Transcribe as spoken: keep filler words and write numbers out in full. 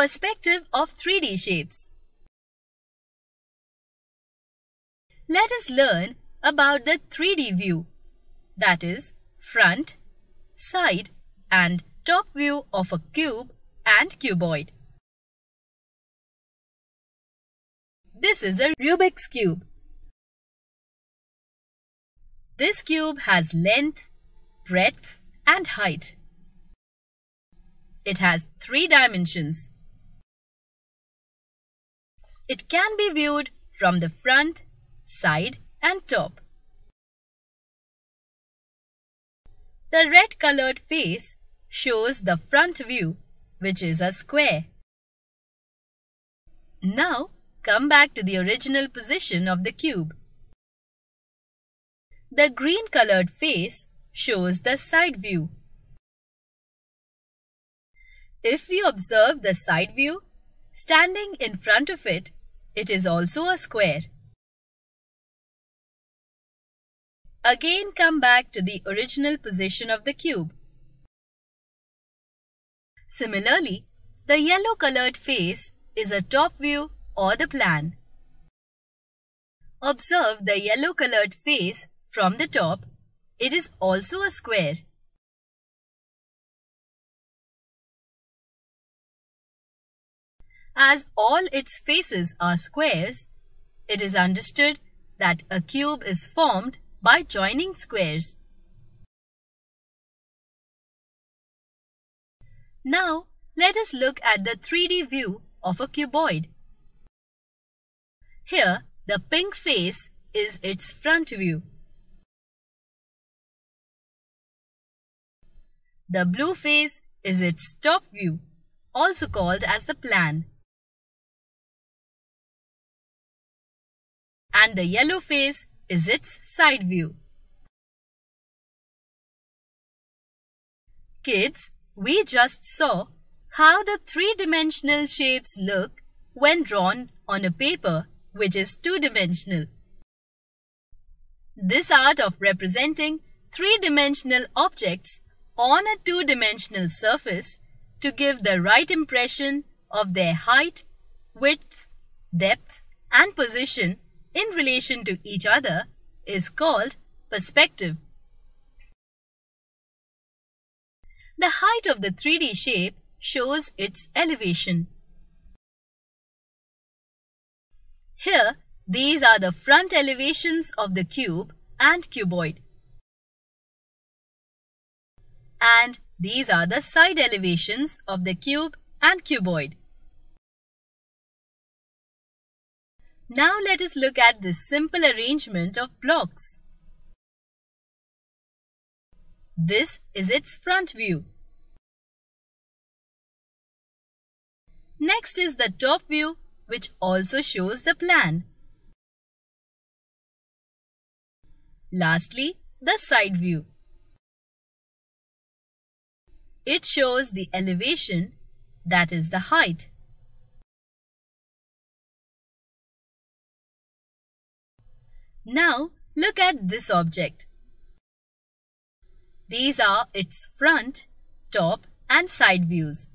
Perspective of three D shapes. Let us learn about the three D view, that is, front, side and top view of a cube and cuboid. This is a Rubik's cube. This cube has length, breadth and height. It has three dimensions. It can be viewed from the front, side and top. The red colored face shows the front view, which is a square. Now come back to the original position of the cube. The green colored face shows the side view. If we observe the side view, standing in front of it, it is also a square. Again come back to the original position of the cube. Similarly, the yellow colored face is a top view or the plan. Observe the yellow colored face from the top. It is also a square. As all its faces are squares, it is understood that a cube is formed by joining squares. Now, let us look at the three D view of a cuboid. Here, the pink face is its front view. The blue face is its top view, also called as the plan. And the yellow face is its side view. Kids, we just saw how the three-dimensional shapes look when drawn on a paper which is two-dimensional. This art of representing three-dimensional objects on a two-dimensional surface to give the right impression of their height, width, depth and position in relation to each other is called perspective. The height of the three D shape shows its elevation. Here, these are the front elevations of the cube and cuboid. And these are the side elevations of the cube and cuboid. Now let us look at this simple arrangement of blocks. This is its front view. Next is the top view, which also shows the plan. Lastly, the side view. It shows the elevation, that is the height. Now, look at this object. These are its front, top and side views.